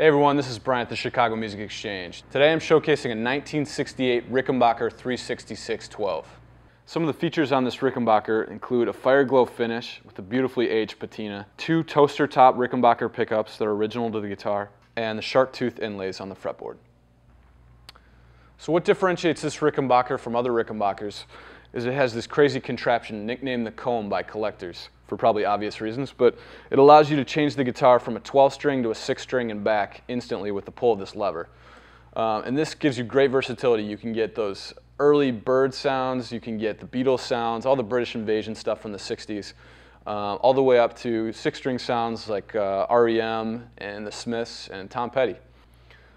Hey everyone, this is Brian at the Chicago Music Exchange. Today I'm showcasing a 1968 Rickenbacker 366-12. Some of the features on this Rickenbacker include a Fireglo finish with a beautifully aged patina, two toaster top Rickenbacker pickups that are original to the guitar, and the shark tooth inlays on the fretboard. So what differentiates this Rickenbacker from other Rickenbackers is it has this crazy contraption nicknamed the comb by collectors, for probably obvious reasons, but it allows you to change the guitar from a 12-string to a 6-string and back instantly with the pull of this lever. And this gives you great versatility. You can get those early bird sounds, you can get the Beatles sounds, all the British Invasion stuff from the 60s, all the way up to 6-string sounds like REM and the Smiths and Tom Petty.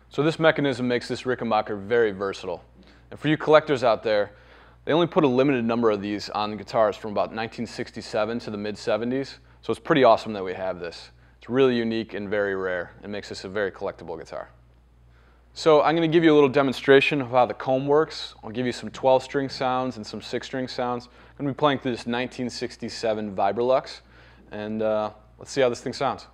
So this mechanism makes this Rickenbacker very versatile. And for you collectors out there, they only put a limited number of these on the guitars from about 1967 to the mid-70s, so it's pretty awesome that we have this. It's really unique and very rare, and makes this a very collectible guitar. So I'm going to give you a little demonstration of how the comb works. I'll give you some 12-string sounds and some 6-string sounds. I'm going to be playing through this 1967 Vibrolux, and let's see how this thing sounds.